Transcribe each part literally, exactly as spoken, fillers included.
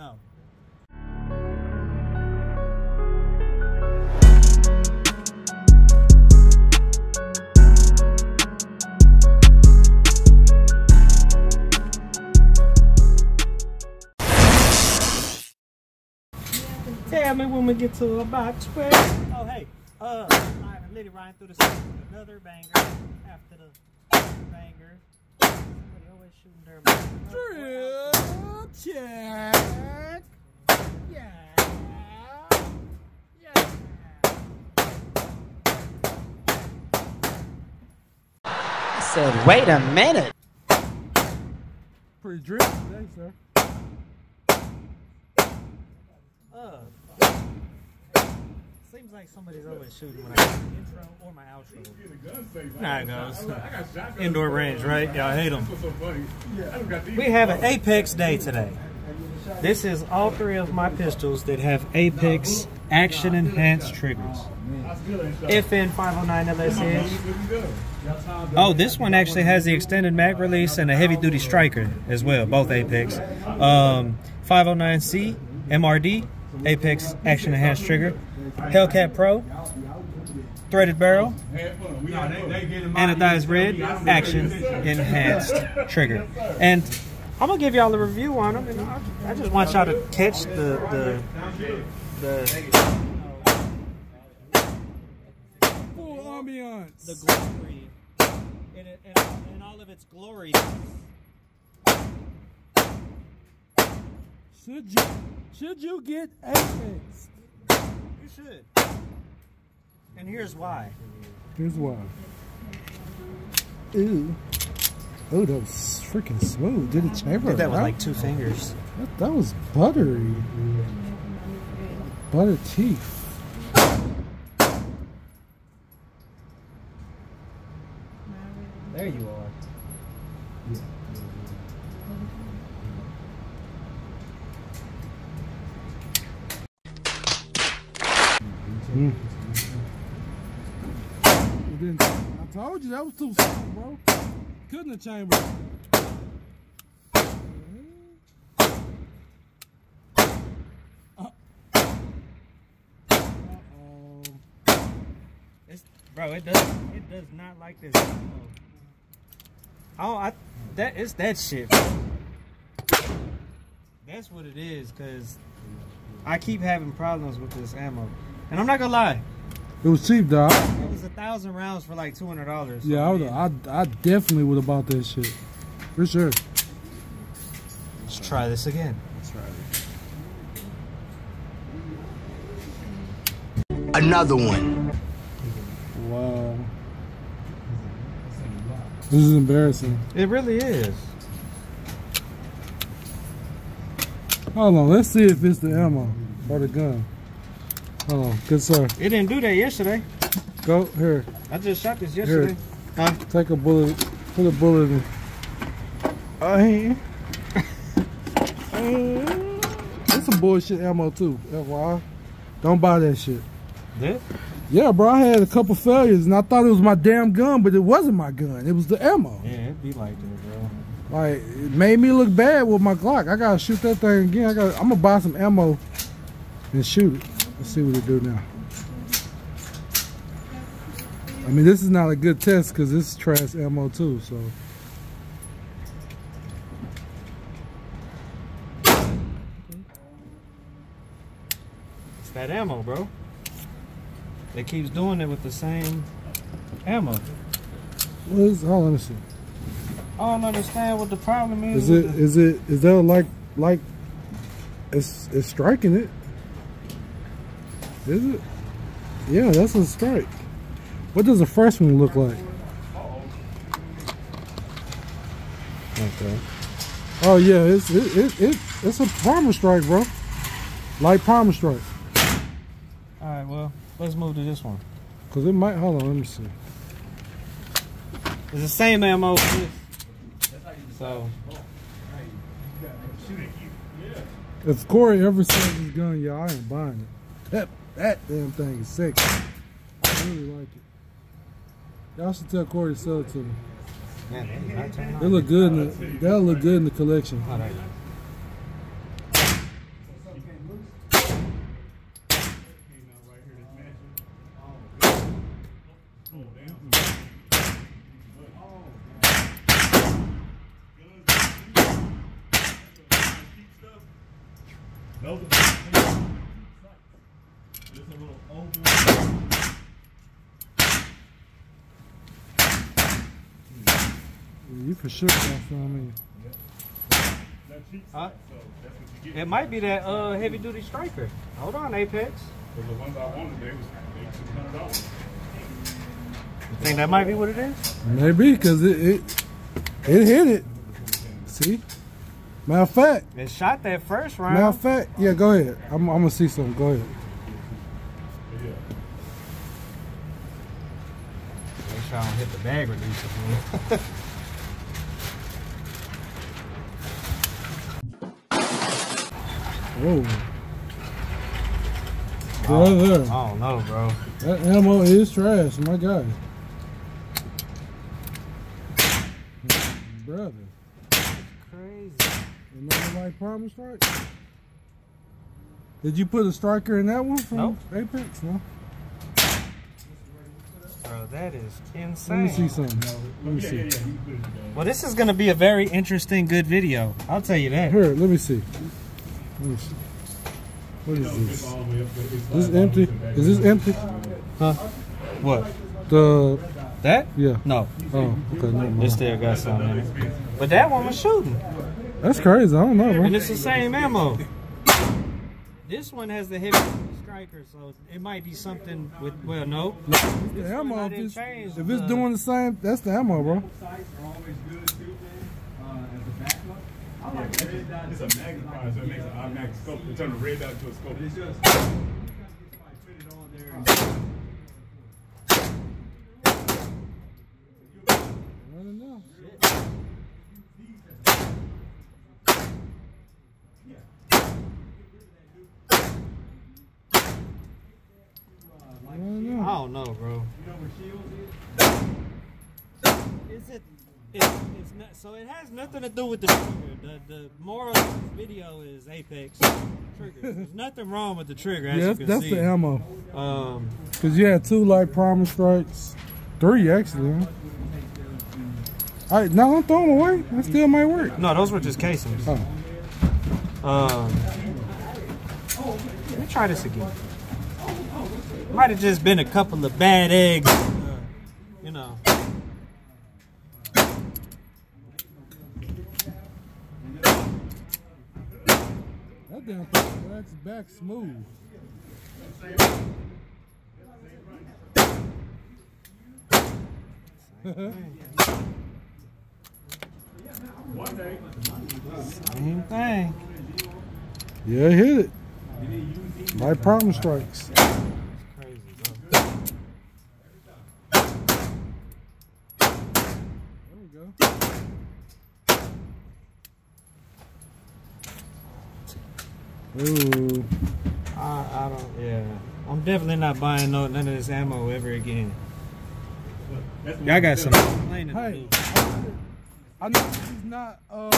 now. Tell me when we get to about twelve. Oh, hey, uh, I have a lady riding through the street with another banger after the banger. Somebody always shooting their drill check. Yeah. Yeah. I said, wait a minute. Pretty drill today, sir. Uh. Seems like somebody's always shooting when I do the intro or my outro. Nah, it goes. Indoor range, right? Y'all hate them. We have an Apex day today. This is all three of my pistols that have Apex action enhanced triggers. F N five oh nine L S H. Oh, this one actually has the extended mag release and a heavy duty striker as well, both Apex. Um, five oh nine C M R D, Apex action enhanced trigger. Hellcat Pro, threaded barrel, anodized red, action enhanced trigger. And I'm gonna give y'all a review on them, and I just want y'all to catch the the the full ambiance, the glory, and, and, and all of its glory. Should you should you get Apex? Should. And here's why. Here's why. Ooh. Oh, that was freaking smooth. Did it chamber? Did that with like two fingers. That, that was buttery. Butter teeth. There you are. Yeah. Mm. I told you that was too slow, bro. Couldn't have chambered. Uh-oh. It's, bro, it does it does not like this. Oh, I that it's that shit, bro. That's what it is, cause I keep having problems with this ammo. And I'm not gonna lie, it was cheap, dog. It was a thousand rounds for like two hundred dollars. Yeah, I, would, I I definitely would have bought that shit for sure. Let's try this again. Let's try it. Another one. Wow. This is embarrassing. It really is. Hold on, let's see if it's the ammo or the gun. Oh, good sir. It didn't do that yesterday. Go here. I just shot this yesterday. Here. Huh? Take a bullet. Put a bullet in. Uh, it's some bullshit ammo too. F Y I. Don't buy that shit. Yeah? Yeah, bro. I had a couple failures and I thought it was my damn gun, but it wasn't my gun. It was the ammo. Yeah, it'd be like that, bro. Like, it made me look bad with my Glock. I gotta shoot that thing again. I gotta, I'm gonna buy some ammo and shoot it. Let's see what it do now. I mean, this is not a good test because this is trash ammo too, so. It's that ammo, bro. It keeps doing it with the same ammo. What is, hold on, let's see. I don't understand what the problem is. Is it, is it, is there like, like, it's, it's striking it. Is it? Yeah, that's a strike. What does the first one look like? Okay. Oh yeah, it's it it, it it's a primer strike, bro. Light primer strike. All right, well, let's move to this one. Cause it might. Hold on, let me see. It's the same ammo. So. If Cory ever sells his gun, y'all, I ain't buying it. That, that damn thing is sick. I really like it. Y'all should tell Cory to sell it to me. They look good in the, that'll look good in the collection. Those are the sights. It's a little oval. You can shoot that from me. Yeah. Huh? So it might be that uh, heavy duty striker. Hold on, Apex. Well, the ones I wanted, they was six hundred dollars. You think that might be what it is? Maybe, because it, it it hit it. See? Matter of fact. It shot that first round. Matter of fact, yeah, go ahead. I'm, I'm going to see something. Go ahead. Make sure I don't hit the bag release. Whoa. Brother. I don't know, bro. That ammo is trash, my God. Brother. That's crazy. You know like primary strike? Did you put a striker in that one from nope. Apex? No. Bro, that is insane. Let me see something. Let me see. Well, this is going to be a very interesting, good video. I'll tell you that. Here, let me see. What is, what is this? Is this empty? Is this empty? Huh? What? The that? Yeah. No. Oh, okay. No, it still got some in it. But that one was shooting. That's crazy. I don't know, bro. And it's the same ammo. This one has the heavy striker, so it might be something with. Well, no. The ammo. If it's, if it's doing the same, that's the ammo, bro. I like yeah, red dot. It's a magnifier, so it makes an automatic scope. It turns a red dot to a scope. It's just, you guys get on there. Know. I don't know, bro. You know where Shields is? Is it? It, it's not, so it has nothing to do with the trigger. The, the moral of this video is Apex trigger. There's nothing wrong with the trigger, as yeah, you can that's see. That's the ammo. Um, Cause you had two like primer strikes, three actually. Huh? All right, now don't throw them away. That still might work. No, those were just casings. Oh. Um, let me try this again. Might have just been a couple of bad eggs, uh, you know. Damn thing relax back smooth. Same thing. Yeah, hit it. My problem strikes. Ooh. I, I don't, yeah. I'm definitely not buying no, none of this ammo ever again. Y'all got some complaining to do. I know he's not, uh,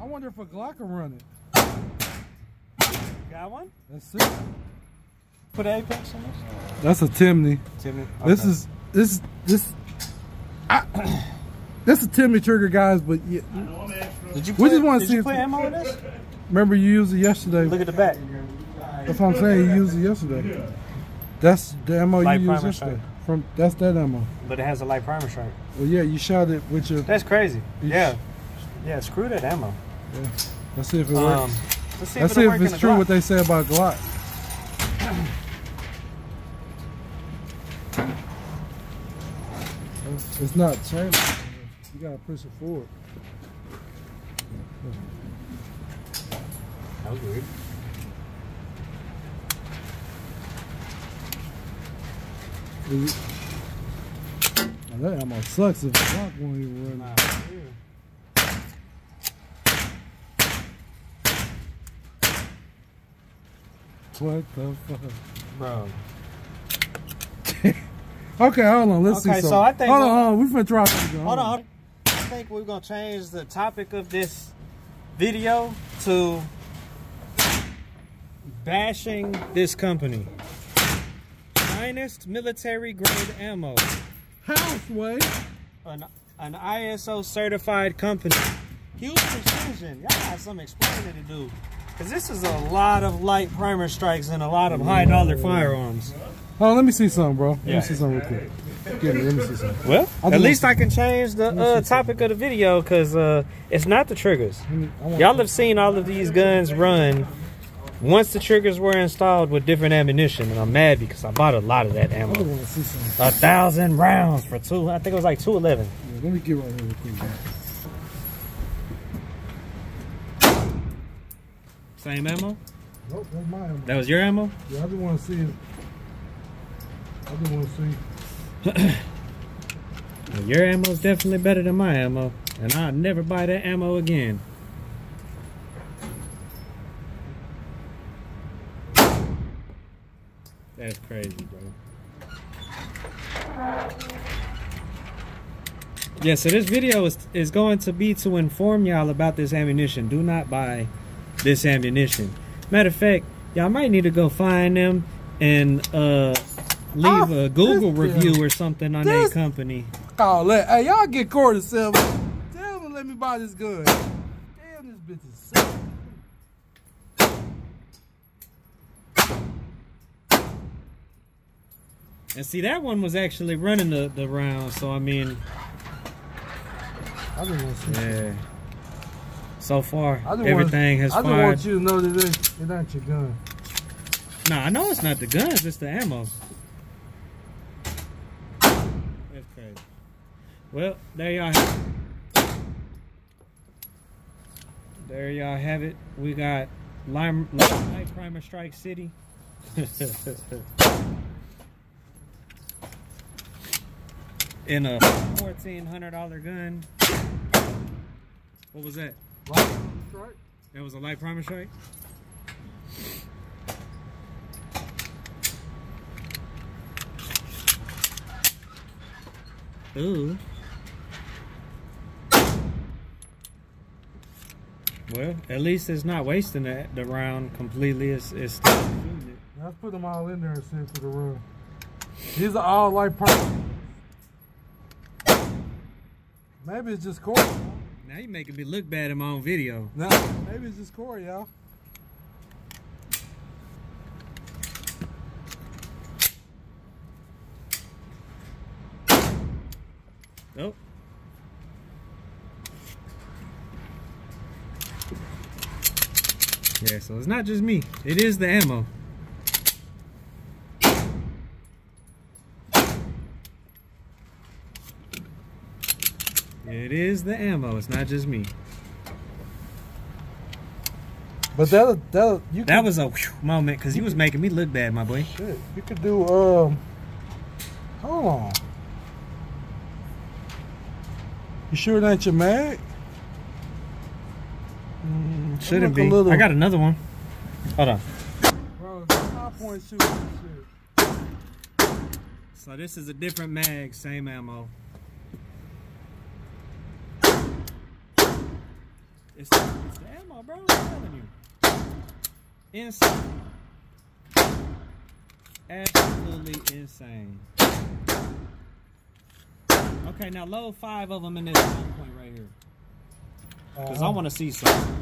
I wonder if a Glock will run it. Got one? That's it. Put an Apex on this? That's a Timney. Timney? Okay. This is, this, this, I, this is a Timney trigger, guys, but yeah. Did you put, we just want to see you put ammo in this? Remember you used it yesterday. Look at the back. That's what I'm saying. You used it yesterday. That's the ammo light you used yesterday. Strike. From that's that ammo. But it has a light primer strike. Well, yeah, you shot it with your. That's crazy. Your, yeah, yeah. Screw that ammo. Yeah. Let's see if it um, works. Let's see let's if, see if it's true Glock. What they say about Glock. It's, it's not changing. You gotta push it forward. That was weird. Now that ammo sucks if the Glock won't even run out. What the fuck? Bro. Okay, hold on. Let's okay, see so something. I think hold, on, hold on, we're finna try something. Hold, hold on. on. I think we're gonna change the topic of this video to bashing this company. Finest military grade ammo. Halfway. An, an I S O certified company. Huge precision. Y'all got some explaining to do. because this is a lot of light primer strikes and a lot of high dollar firearms. Oh, let me see something, bro. Let yeah. me see something real quick. Yeah, let me see something. Well, at least I can change the uh, topic of the video, because uh, it's not the triggers. Y'all have seen all of these guns run once the triggers were installed with different ammunition, and I'm mad because I bought a lot of that ammo. A thousand rounds for two. I think it was like two eleven. Yeah, let me get right here real quick, man. Same ammo? Nope, that's my ammo. That was your ammo? Yeah, I just want to see it. I just want to see. Well, your ammo is definitely better than my ammo, and I'll never buy that ammo again. That's crazy, bro. Yeah, so this video is, is going to be to inform y'all about this ammunition. Do not buy this ammunition. Matter of fact, y'all might need to go find them and uh leave oh, a Google review deal. or something on this, their company. Oh, let, hey, y'all get Cory to sell me. Tell him to let me buy this gun. Damn, this bitch is sick. And see, that one was actually running the, the round, so I mean... I didn't want to see yeah. It. So far, everything want, has I fired. I don't want you to know that it ain't your gun. No, I know it's not the guns, it's the ammo. Well, there y'all have it. There y'all have it. We got Lime, Lime Light Primer Strike City. In a fourteen hundred dollar gun. What was that? Light Primer Strike? That was a Light Primer Strike? Ooh. Well, at least it's not wasting that the round completely. It's, it's still shooting it. Let's put them all in there and send it to the room. These are all light parts. Maybe it's just Cory. Now you're making me look bad in my own video. No, maybe it's just Cory, y'all. Nope. Yeah, so it's not just me. It is the ammo. It is the ammo. It's not just me. But that that you that could, was a whew moment, because you was making me look bad, my boy. Shit, you could do um. Hold on. You sure it ain't your mag? Mm, shouldn't be. Little... I got another one. Hold on. Bro, five point two shit. So this is a different mag, same ammo. It's the, it's the ammo, bro. I'm telling you. Insane. Absolutely insane. Okay, now load five of them in this one point right here. Because uh-huh. I want to see something.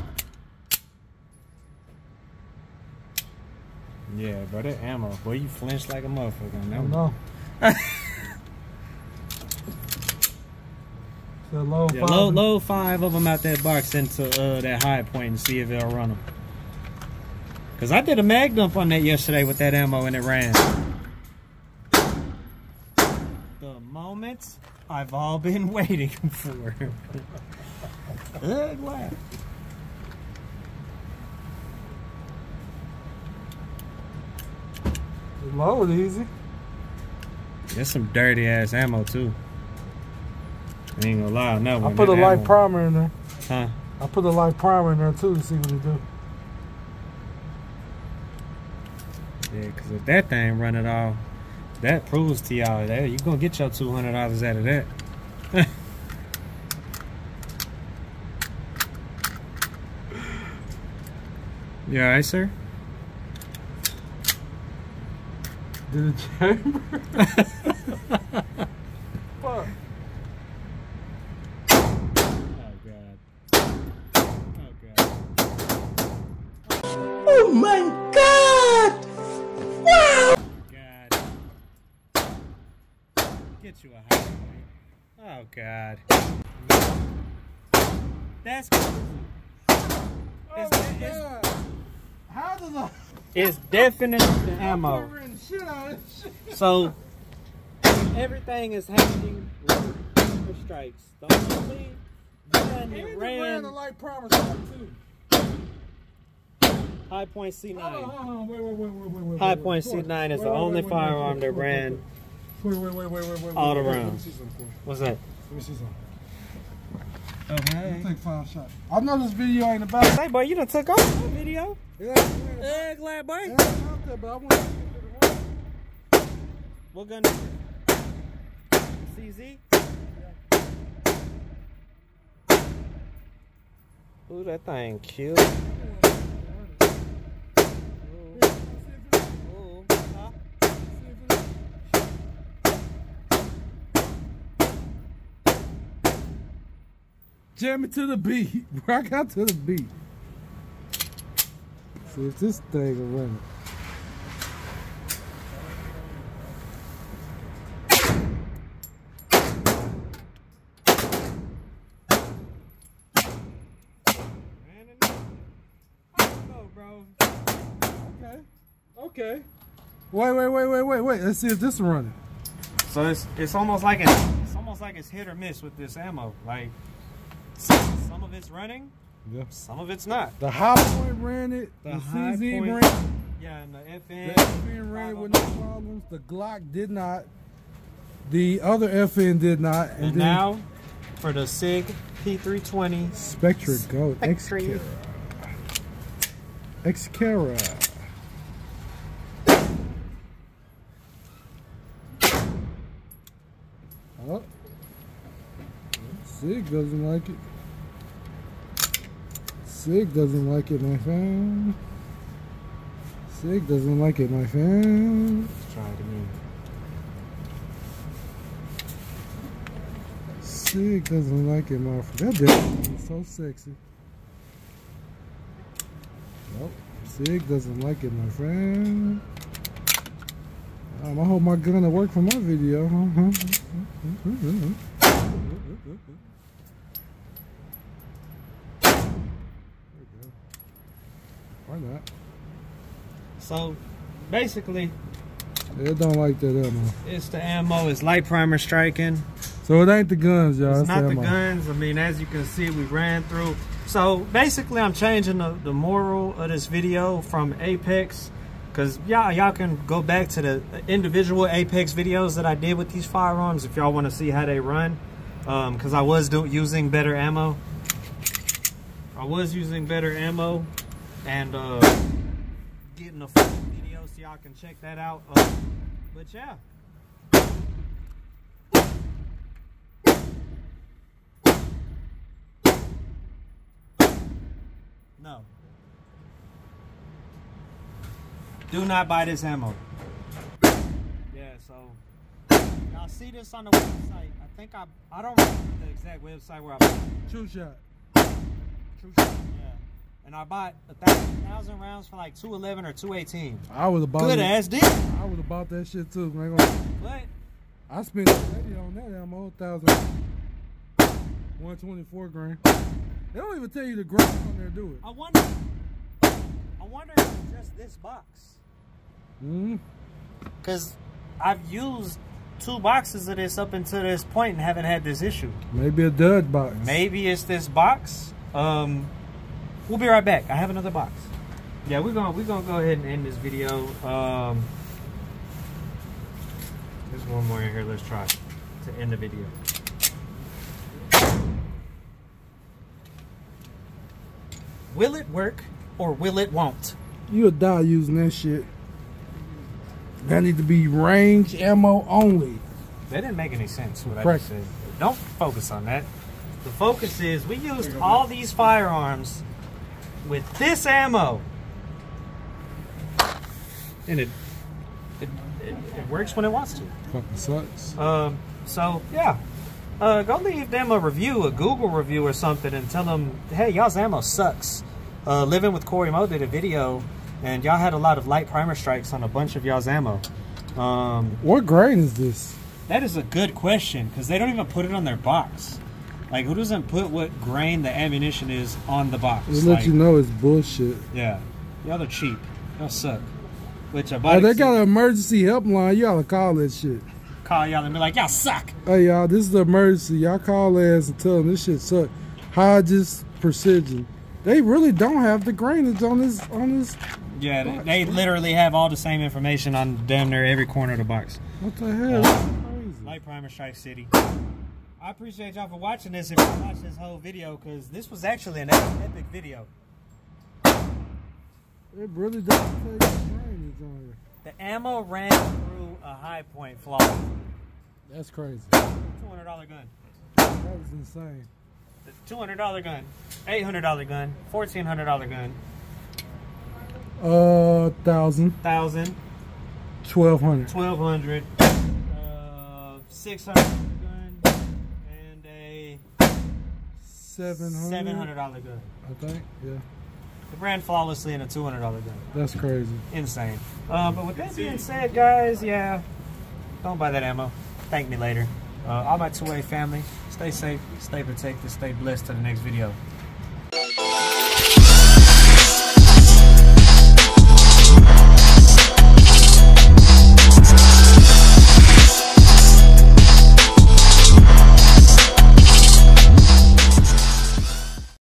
Yeah, bro, that ammo. Boy, you flinched like a motherfucker. No, no. So load, yeah, five load, load five of them out that box into uh, that high point and see if they'll run them. Because I did a mag dump on that yesterday with that ammo and it ran. The moment I've all been waiting for. Good laugh. Low and easy. There's some dirty ass ammo too. I ain't gonna lie, no. I put a light primer in there. Huh? I put a light primer in there too to see what it do. Yeah, because if that thing run at all, that proves to y'all that you're gonna get your two hundred dollars out of that. You alright, sir? Did the chamber? Fuck. Oh, God. Oh, God. Oh. Oh my God! Wow! God. Get you a high point. Oh God. That's. Oh it's, my it's, God. How does a? It's definitely the ammo. Shit out of shit. So everything is happening with super strikes. The only gun that ran the light power strike too. Hi-Point C nine. Oh, oh, wait, wait, wait, wait, wait, Hi-Point C nine wait, is wait, the wait, only wait, firearm wait, that wait, ran wait, wait, wait, wait, wait, wait, all the rounds. What's that? Let me see something. Okay. Take five shots. I know this video ain't about. Hey, boy, you done took off the video. Yeah, yeah, glad, boy. Yeah, it's out there, but I want to get to the what gun is it? C Z? Yeah. Ooh, that thing cute. Yeah. Jam it to the beat. Rock out to the beat. See if this thing will run. I don't know, bro. Okay. Okay. Wait, wait, wait, wait, wait, wait. Let's see if this is running. So it's it's almost like it's, it's almost like it's hit or miss with this ammo. Like. Some of it's running, yeah. Some of it's not. The high point ran it, the, the C Z point, ran, yeah, and the F N. The F N ran it with no problems. The Glock did not. The other F N did not. And, and now for the SIG P three twenty Spectra Go X Cara. X Cara. Oh, SIG doesn't like it. SIG doesn't like it, my friend. SIG doesn't like it, my friend. Let's try it again. SIG doesn't like it, my friend. That bitch is so sexy. Nope. SIG doesn't like it, my friend. Um, I hope my gun will work for my video. Why not? So basically it don't like that ammo. It's the ammo, it's light primer striking. So it ain't the guns, y'all. It's, it's not the, the guns. I mean, as you can see, we ran through. So basically I'm changing the, the moral of this video from Apex, because y'all y'all can go back to the individual Apex videos that I did with these firearms if y'all want to see how they run. Um, because I was do using better ammo. I was using better ammo. And uh, getting a full video so y'all can check that out. Uh, but yeah. No. Do not buy this ammo. Yeah, so. Y'all see this on the website. I think I, I don't remember the exact website where I bought it. True shot. True shot, yeah. And I bought a thousand, thousand rounds for like two eleven or two eighteen. I was about good ass deal. I was about that shit too, man. What? I spent eighty on that ammo, thousand. One twenty four grand. They don't even tell you the grand on there, do it. I wonder. I wonder if it's just this box. Mm-hmm. Cause I've used two boxes of this up until this point and haven't had this issue. Maybe a dud box. Maybe it's this box. Um. We'll be right back. I have another box. Yeah, we're gonna we're gonna go ahead and end this video. Um, there's one more in here. Let's try to end the video. Will it work or will it won't? You'll die using that shit. That need to be range ammo only. That didn't make any sense. What I just said. Don't focus on that. The focus is we used all these firearms with this ammo, and it it, it it works when it wants to. Fucking sucks. Um. So yeah, uh, go leave them a review, a Google review or something, and tell them, hey, y'all's ammo sucks. Uh, Living with Cory Mo did a video And y'all had a lot of light primer strikes on a bunch of y'all's ammo. Um, what grade is this? That is a good question, because they don't even put it on their box. Like, who doesn't put what grain the ammunition is on the box? They let like, you know it's bullshit. Yeah. Y'all are cheap. Y'all suck. Which I bought. Oh, they got an emergency helpline. Y'all to call that shit. Call y'all and be like, y'all suck. Hey, y'all, this is the emergency. Y'all call ass and tell them this shit suck. Hodges Precision. They really don't have the grainage on this. On this yeah, box. They literally have all the same information on damn near every corner of the box. What the hell? Um, crazy. Light primer strike city. I appreciate y'all for watching this. If you watch this whole video, because this was actually an epic video. It really doesn't take grains on here. The ammo ran through a high point flaw. That's crazy. two hundred dollar gun. That was insane. The two hundred dollar gun, eight hundred dollar gun, fourteen hundred dollar gun. Uh, thousand. Thousand. Twelve hundred. Twelve hundred. Uh, six hundred. seven hundred dollar gun. I think, yeah. It ran flawlessly in a two hundred dollar gun. That's crazy. Insane. Uh, but with that being said, guys, yeah, don't buy that ammo. Thank me later. Uh, all my two A family, stay safe, stay protected, stay blessed to the next video.